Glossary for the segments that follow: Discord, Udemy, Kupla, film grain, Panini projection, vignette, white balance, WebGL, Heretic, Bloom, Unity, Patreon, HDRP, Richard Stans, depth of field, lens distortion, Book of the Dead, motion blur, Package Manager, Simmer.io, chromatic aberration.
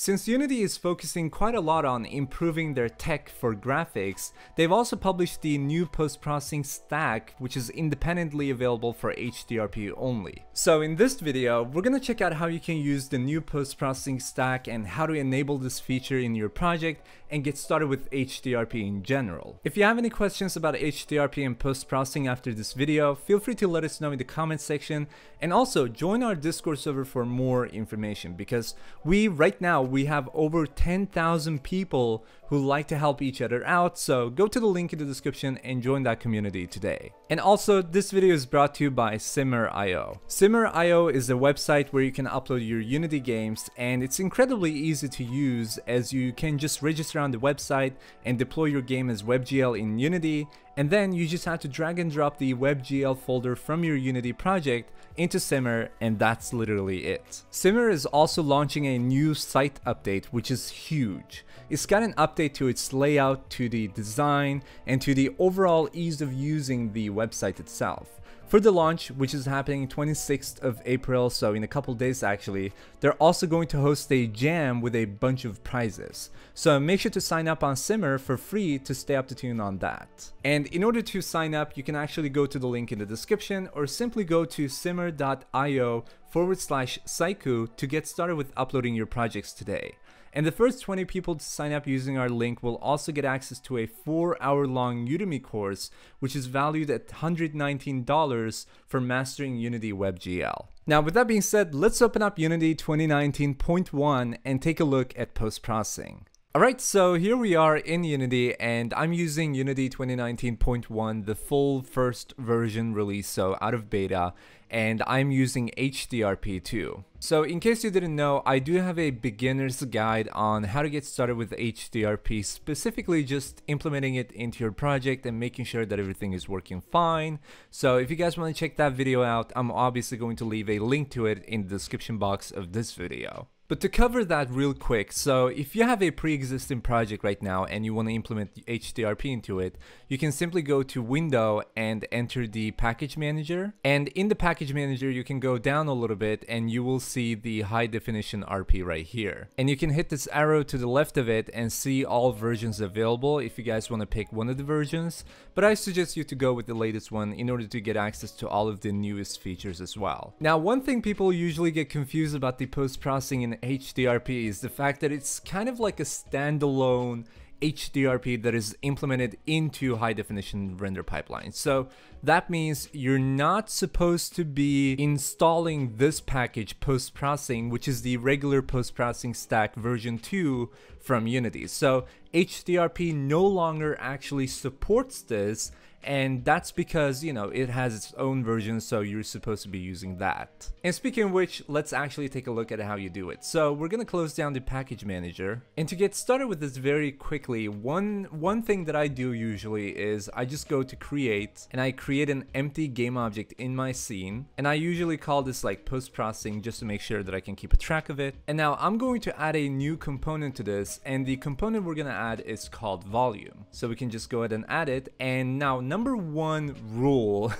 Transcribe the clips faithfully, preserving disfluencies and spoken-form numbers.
Since Unity is focusing quite a lot on improving their tech for graphics, they've also published the new post-processing stack, which is independently available for H D R P only. So in this video, we're gonna check out how you can use the new post-processing stack and how to enable this feature in your project and get started with H D R P in general. If you have any questions about H D R P and post-processing after this video, feel free to let us know in the comments section, and also join our Discord server for more information, because we right now we have over ten thousand people who like to help each other out, so go to the link in the description and join that community today. And also, this video is brought to you by Simmer dot i o. Simmer dot i o is a website where you can upload your Unity games, and it's incredibly easy to use, as you can just register on the website and deploy your game as WebGL in Unity, and then you just have to drag and drop the WebGL folder from your Unity project into Simmer, and that's literally it. Simmer is also launching a new site update, which is huge. It's got an update to its layout, to the design, and to the overall ease of using the website itself. For the launch, which is happening twenty-sixth of April, so in a couple days actually, they're also going to host a jam with a bunch of prizes. So make sure to sign up on Simmer for free to stay up to tune on that. And in order to sign up, you can actually go to the link in the description, or simply go to simmer dot i o forward slash saiku to get started with uploading your projects today. And the first twenty people to sign up using our link will also get access to a four hour long Udemy course, which is valued at one hundred nineteen dollars for mastering Unity WebGL. Now, with that being said, let's open up Unity twenty nineteen point one and take a look at post-processing. Alright, so here we are in Unity, and I'm using Unity twenty nineteen point one, the full first version release, so out of beta, and I'm using H D R P too. So in case you didn't know, I do have a beginner's guide on how to get started with H D R P, specifically just implementing it into your project and making sure that everything is working fine. So if you guys want to check that video out, I'm obviously going to leave a link to it in the description box of this video. But to cover that real quick, so if you have a pre-existing project right now and you want to implement H D R P into it, you can simply go to Window and enter the Package Manager. And in the Package Manager, you can go down a little bit and you will see the high definition R P right here. And you can hit this arrow to the left of it and see all versions available if you guys want to pick one of the versions. But I suggest you to go with the latest one in order to get access to all of the newest features as well. Now, one thing people usually get confused about the post-processing in H D R P is the fact that it's kind of like a standalone H D R P that is implemented into high definition render pipelines. So that means you're not supposed to be installing this package post-processing, which is the regular post-processing stack version two from Unity. So H D R P no longer actually supports this, and that's because, you know, it has its own version, so you're supposed to be using that. And speaking of which, let's actually take a look at how you do it. So we're gonna close down the Package Manager, and to get started with this very quickly, one one thing that I do usually is I just go to Create, and I create an empty game object in my scene, and I usually call this like post-processing just to make sure that I can keep a track of it. And now I'm going to add a new component to this, and the component we're gonna add is called volume. So we can just go ahead and add it. And now, number one rule,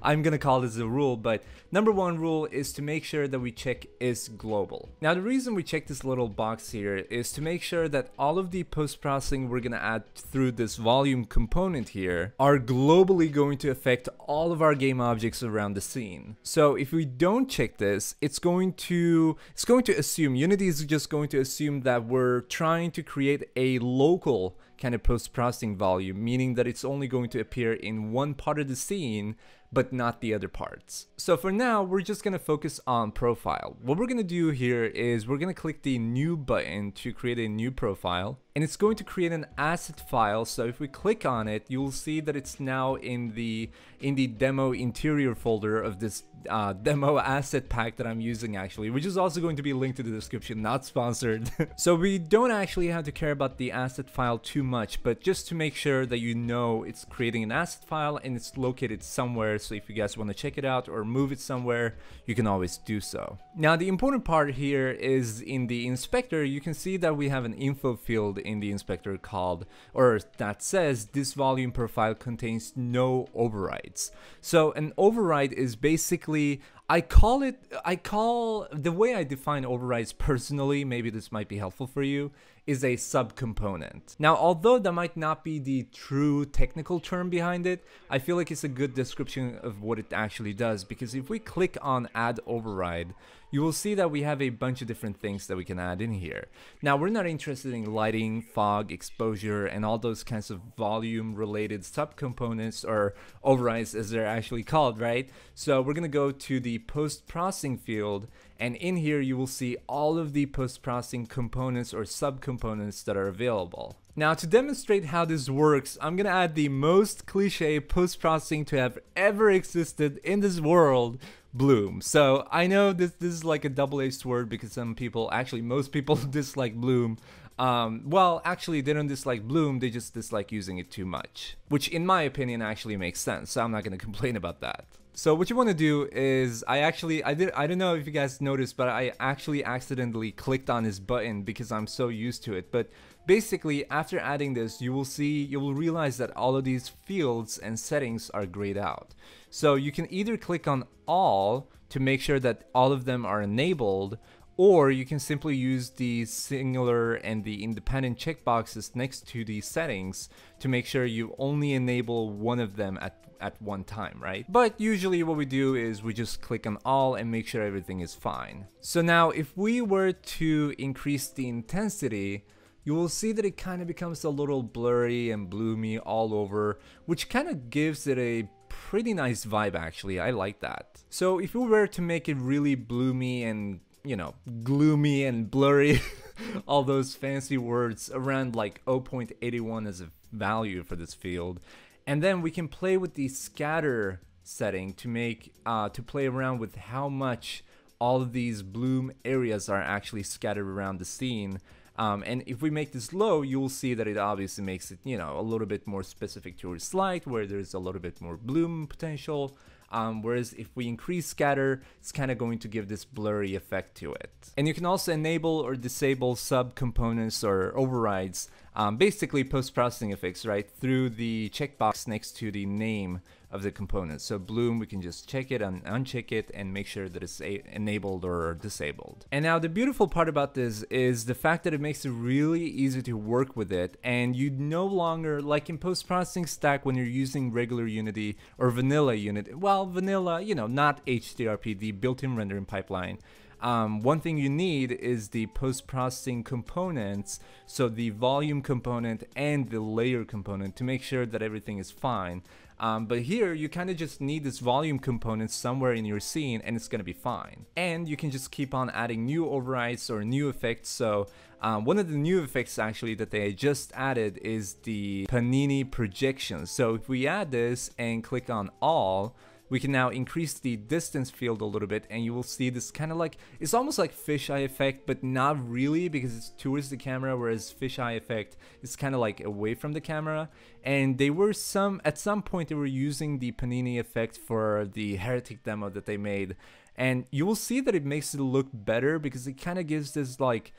I'm gonna call this a rule, but number one rule is to make sure that we check is global. Now, the reason we check this little box here is to make sure that all of the post-processing we're gonna add through this volume component here are globally going to affect all of our game objects around the scene. So if we don't check this, it's going to it's going to assume, Unity is just going to assume that we're trying to create a local kind of post-processing volume, meaning that it's only going to appear in one part of the scene, but not the other parts. So for now, we're just gonna focus on profile. What we're gonna do here is we're gonna click the new button to create a new profile, and it's going to create an asset file. So if we click on it, you'll see that it's now in the in the demo interior folder of this uh, demo asset pack that I'm using actually, which is also going to be linked to the description, not sponsored. So we don't actually have to care about the asset file too much, but just to make sure that you know it's creating an asset file and it's located somewhere. So if you guys want to check it out or move it somewhere, you can always do so. Now, the important part here is in the inspector, you can see that we have an info field in the inspector called, or that says, this volume profile contains no overrides. So an override is basically I call it, I call, the way I define overrides personally, maybe this might be helpful for you, is a subcomponent. Now, although that might not be the true technical term behind it, I feel like it's a good description of what it actually does, because if we click on add override, you will see that we have a bunch of different things that we can add in here. Now, we're not interested in lighting, fog, exposure, and all those kinds of volume related subcomponents, or overrides as they're actually called, right? So we're gonna go to the post-processing field, and in here you will see all of the post-processing components or subcomponents that are available. Now, to demonstrate how this works, I'm gonna add the most cliche post-processing to have ever existed in this world, Bloom. So I know this, this is like a double-edged sword, because some people, actually most people dislike Bloom. Um, well, actually they don't dislike Bloom, they just dislike using it too much, which in my opinion actually makes sense, so I'm not gonna complain about that. So what you want to do is, I actually, I did, I don't know if you guys noticed, but I actually accidentally clicked on this button because I'm so used to it. But basically, after adding this, you will see, you will realize that all of these fields and settings are grayed out. So you can either click on all to make sure that all of them are enabled, or you can simply use the singular and the independent checkboxes next to the settings to make sure you only enable one of them at, at one time, right? But usually what we do is we just click on all and make sure everything is fine. So now if we were to increase the intensity, you will see that it kind of becomes a little blurry and bloomy all over, which kind of gives it a pretty nice vibe actually. I like that. So if we were to make it really bloomy and, you know, gloomy and blurry, all those fancy words, around like zero point eight one as a value for this field, and then we can play with the scatter setting to make uh, to play around with how much all of these bloom areas are actually scattered around the scene. Um, and if we make this low, you'll see that it obviously makes it, you know, a little bit more specific to your slide, where there's a little bit more bloom potential. Um, whereas if we increase scatter, it's kind of going to give this blurry effect to it. And you can also enable or disable subcomponents or overrides, um, basically post-processing effects, right, through the checkbox next to the name of the component. So Bloom, we can just check it and uncheck it and make sure that it's enabled or disabled. And now the beautiful part about this is the fact that it makes it really easy to work with it, and you no longer, like in post-processing stack when you're using regular Unity or vanilla Unity, well, vanilla, you know, not H D R P, the built-in rendering pipeline. Um, one thing you need is the post-processing components, so the volume component and the layer component, to make sure that everything is fine. Um, but here you kind of just need this volume component somewhere in your scene and it's going to be fine. And you can just keep on adding new overrides or new effects. So um, one of the new effects actually that they just added is the Panini projection. So if we add this and click on all, we can now increase the distance field a little bit, and you will see this kind of like, it's almost like fisheye effect, but not really, because it's towards the camera, whereas fisheye effect is kind of like away from the camera. And they were some, at some point they were using the Panini effect for the Heretic demo that they made. And you will see that it makes it look better, because it kind of gives this like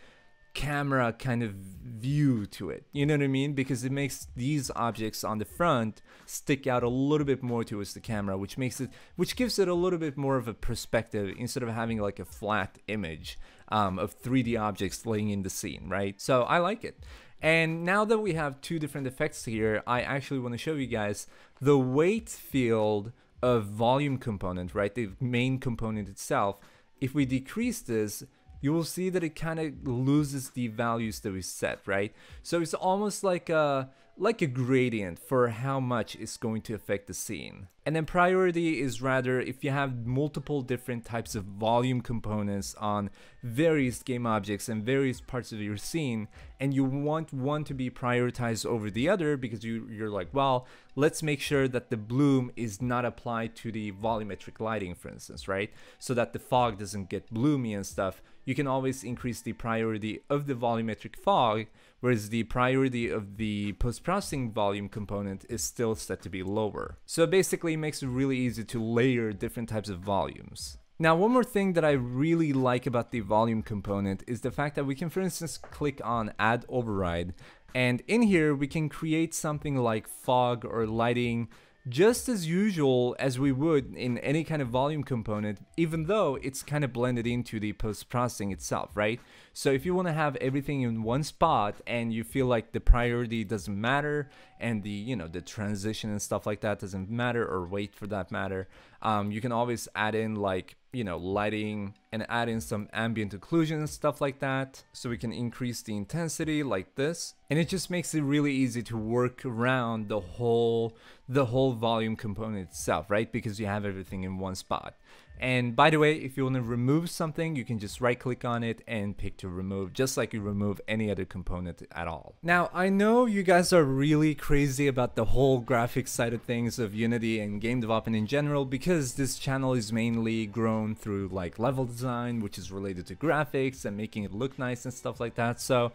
camera kind of view to it, you know what I mean? Because it makes these objects on the front stick out a little bit more towards the camera, which makes it, which gives it a little bit more of a perspective instead of having like a flat image um, of three D objects laying in the scene, right? So I like it. And now that we have two different effects here, I actually want to show you guys the weight field of volume component, right? The main component itself. If we decrease this, you will see that it kind of loses the values that we set, right? So it's almost like a, like a gradient for how much it's going to affect the scene. And then priority is rather if you have multiple different types of volume components on various game objects and various parts of your scene, and you want one to be prioritized over the other, because you, you're like, well, let's make sure that the bloom is not applied to the volumetric lighting, for instance, right? So that the fog doesn't get bloomy and stuff. You can always increase the priority of the volumetric fog, whereas the priority of the post-processing volume component is still set to be lower. So basically it makes it really easy to layer different types of volumes. Now, one more thing that I really like about the volume component is the fact that we can, for instance, click on add override, and in here we can create something like fog or lighting just as usual as we would in any kind of volume component, even though it's kind of blended into the post-processing itself, right? So if you want to have everything in one spot and you feel like the priority doesn't matter and the, you know, the transition and stuff like that doesn't matter, or weight for that matter, um, you can always add in like, you know, lighting and add in some ambient occlusion and stuff like that. So we can increase the intensity like this, and it just makes it really easy to work around the whole the whole volume component itself, right? Because you have everything in one spot. And by the way, if you want to remove something, you can just right click on it and pick to remove, just like you remove any other component at all. Now, I know you guys are really crazy about the whole graphics side of things of Unity and game development in general, because this channel is mainly grown through like level design, which is related to graphics and making it look nice and stuff like that. So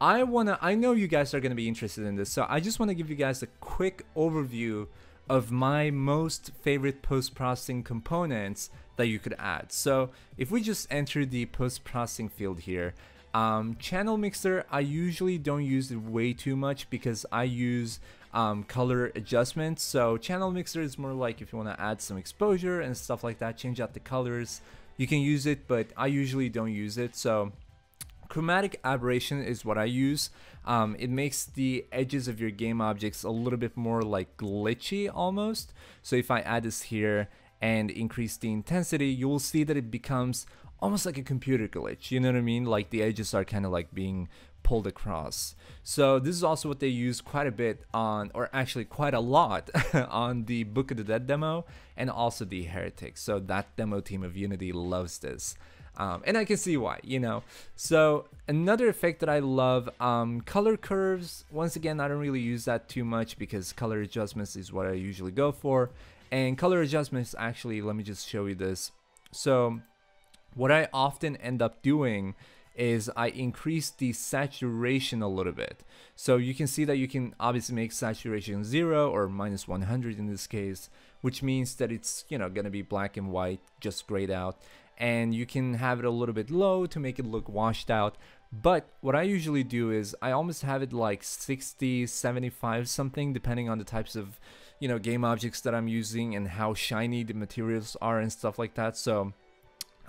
I wanna, I know you guys are gonna be interested in this, so I just wanna give you guys a quick overview of my most favorite post-processing components that you could add. So if we just enter the post-processing field here, um, channel mixer, I usually don't use it way too much because I use um, color adjustments. So channel mixer is more like if you wanna add some exposure and stuff like that, change out the colors, you can use it, but I usually don't use it. So chromatic aberration is what I use. Um, it makes the edges of your game objects a little bit more like glitchy almost. So if I add this here and increase the intensity, you will see that it becomes almost like a computer glitch, you know what I mean? Like the edges are kind of like being pulled across. So this is also what they use quite a bit on, or actually quite a lot on the Book of the Dead demo and also the Heretic. So that demo team of Unity loves this. Um, and I can see why, you know. So another effect that I love, um, color curves. Once again, I don't really use that too much because color adjustments is what I usually go for. And color adjustments, actually, let me just show you this. So what I often end up doing is I increase the saturation a little bit. So you can see that you can obviously make saturation zero or minus one hundred in this case, which means that it's, you know, gonna be black and white, just grayed out. And you can have it a little bit low to make it look washed out. But what I usually do is I almost have it like sixty, seventy-five something, depending on the types of, you know, game objects that I'm using and how shiny the materials are and stuff like that. So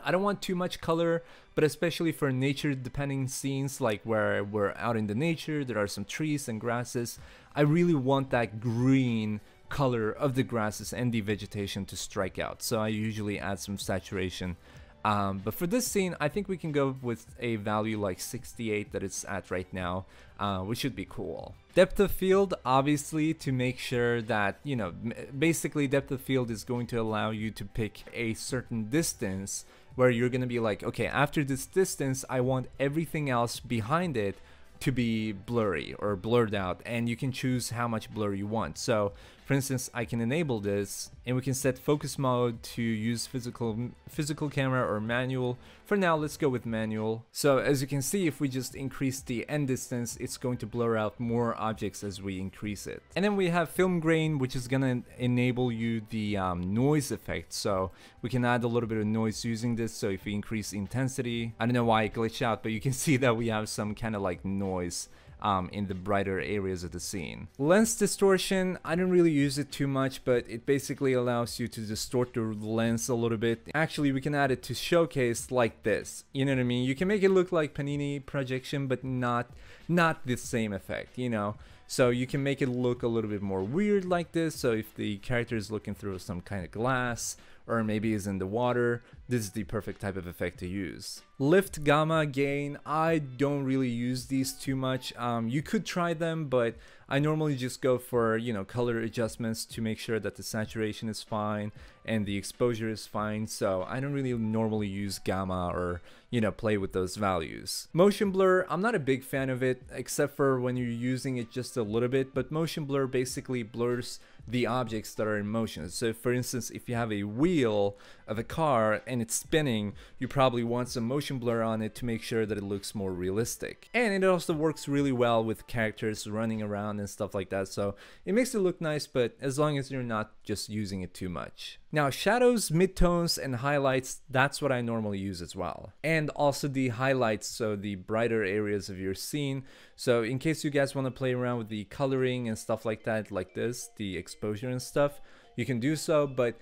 I don't want too much color, but especially for nature depending scenes, like where we're out in the nature, there are some trees and grasses, I really want that green color of the grasses and the vegetation to strike out. So I usually add some saturation, um, but for this scene I think we can go with a value like sixty-eight that it's at right now, uh, which should be cool. Depth of field, obviously, to make sure that, you know, basically depth of field is going to allow you to pick a certain distance where you're gonna be like, okay, after this distance I want everything else behind it to be blurry or blurred out, and you can choose how much blur you want. So for instance, I can enable this and we can set focus mode to use physical physical camera or manual. For now, let's go with manual. So as you can see, if we just increase the end distance, it's going to blur out more objects as we increase it. And then we have film grain, which is gonna enable you the um, noise effect. So we can add a little bit of noise using this. So if we increase intensity, I don't know why it glitched out, but you can see that we have some kind of like noise Um, in the brighter areas of the scene. Lens distortion, I don't really use it too much, but it basically allows you to distort the lens a little bit. Actually, we can add it to showcase like this, you know what I mean? You can make it look like Panini projection, but not not the same effect, you know? So you can make it look a little bit more weird like this. So if the character is looking through some kind of glass, or maybe is in the water, this is the perfect type of effect to use. Lift, gamma, gain, I don't really use these too much. Um, you could try them, but I normally just go for, you know, color adjustments to make sure that the saturation is fine and the exposure is fine. So I don't really normally use gamma or, you know, play with those values. Motion blur, I'm not a big fan of it, except for when you're using it just a little bit, but motion blur basically blurs the objects that are in motion. So for instance, if you have a wheel, of a car and it's spinning, you probably want some motion blur on it to make sure that it looks more realistic. And it also works really well with characters running around and stuff like that, so it makes it look nice, but as long as you're not just using it too much. Now shadows, midtones, and highlights, that's what I normally use as well. And also the highlights, so the brighter areas of your scene. So in case you guys want to play around with the coloring and stuff like that, like this, the exposure and stuff, you can do so, but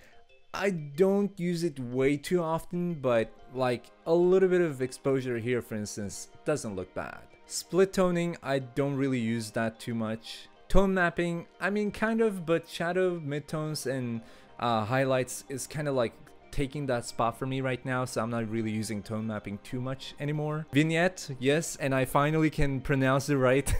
I don't use it way too often, but like a little bit of exposure here, for instance, doesn't look bad. Split toning, I don't really use that too much. Tone mapping, I mean kind of, but shadow, midtones, and uh, highlights is kind of like taking that spot for me right now, so I'm not really using tone mapping too much anymore. Vignette, yes, and I finally can pronounce it right.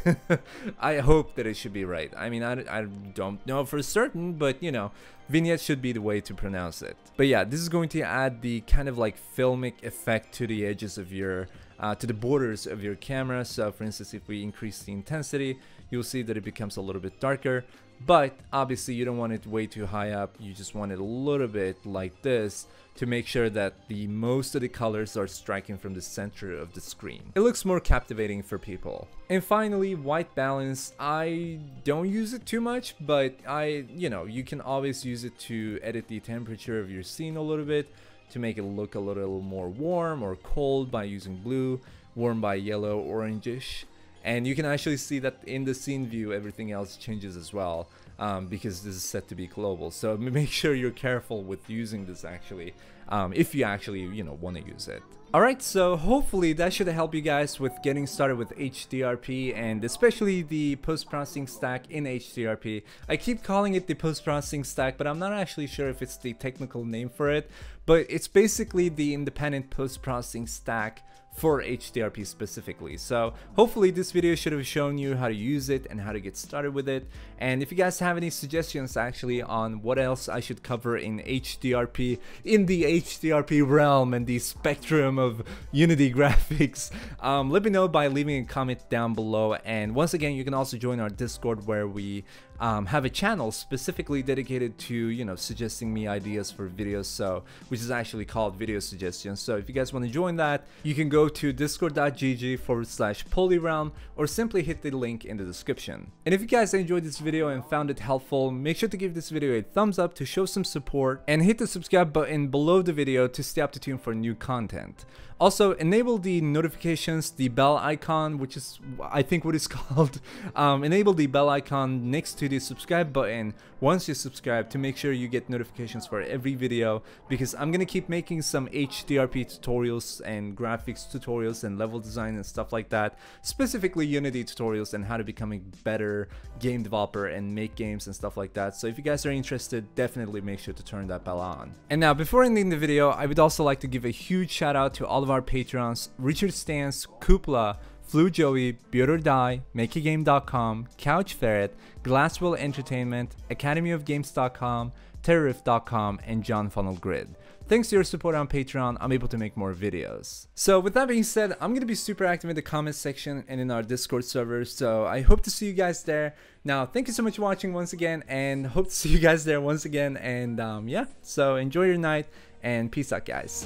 I hope that it should be right. I mean, I, I don't know for certain, but you know, vignette should be the way to pronounce it. But yeah, this is going to add the kind of like filmic effect to the edges of your, uh, to the borders of your camera. So for instance, if we increase the intensity, you'll see that it becomes a little bit darker. But obviously you don't want it way too high up, you just want it a little bit like this to make sure that the most of the colors are striking from the center of the screen. It looks more captivating for people. And finally, white balance, I don't use it too much, but I, you know, you can always use it to edit the temperature of your scene a little bit to make it look a little more warm or cold by using blue, warm by yellow, orangish. And you can actually see that in the scene view, everything else changes as well, um, because this is set to be global. So make sure you're careful with using this actually, um, if you actually, you know, want to use it. Alright, so hopefully that should help you guys with getting started with H D R P and especially the post-processing stack in H D R P. I keep calling it the post-processing stack, but I'm not actually sure if it's the technical name for it, but it's basically the independent post-processing stack for H D R P specifically. So hopefully this video should have shown you how to use it and how to get started with it. And if you guys have any suggestions actually on what else I should cover in H D R P, in the H D R P realm and the spectrum of Unity graphics, um, let me know by leaving a comment down below. And once again, you can also join our Discord where we um, have a channel specifically dedicated to, you know, suggesting me ideas for videos, so which is actually called Video Suggestions. So if you guys want to join that, you can go to discord.gg forward slash polyrealm or simply hit the link in the description. And if you guys enjoyed this video and found it helpful, make sure to give this video a thumbs up to show some support and hit the subscribe button below the video to stay up to tune for new content. Also enable the notifications, the bell icon, which is I think what it's called. Um, enable the bell icon next to the subscribe button once you subscribe to make sure you get notifications for every video, because I'm gonna keep making some H D R P tutorials and graphics tutorials and level design and stuff like that, specifically Unity tutorials and how to become a better game developer and make games and stuff like that. So if you guys are interested, definitely make sure to turn that bell on. And now before ending the video, I would also like to give a huge shout out to all of our Patreons: Richard Stans, Kupla, Flu Joey, Buter Die, Make A Game dot com, Couch Ferret, Glasswell Entertainment, Academy of Games dot com, Terrif dot com, and John Funnel Grid. Thanks to your support on Patreon, I'm able to make more videos. So with that being said, I'm gonna be super active in the comments section and in our Discord server, so I hope to see you guys there. Now, thank you so much for watching once again, and hope to see you guys there once again, and um, yeah, so enjoy your night, and peace out, guys.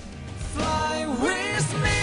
Fly with me.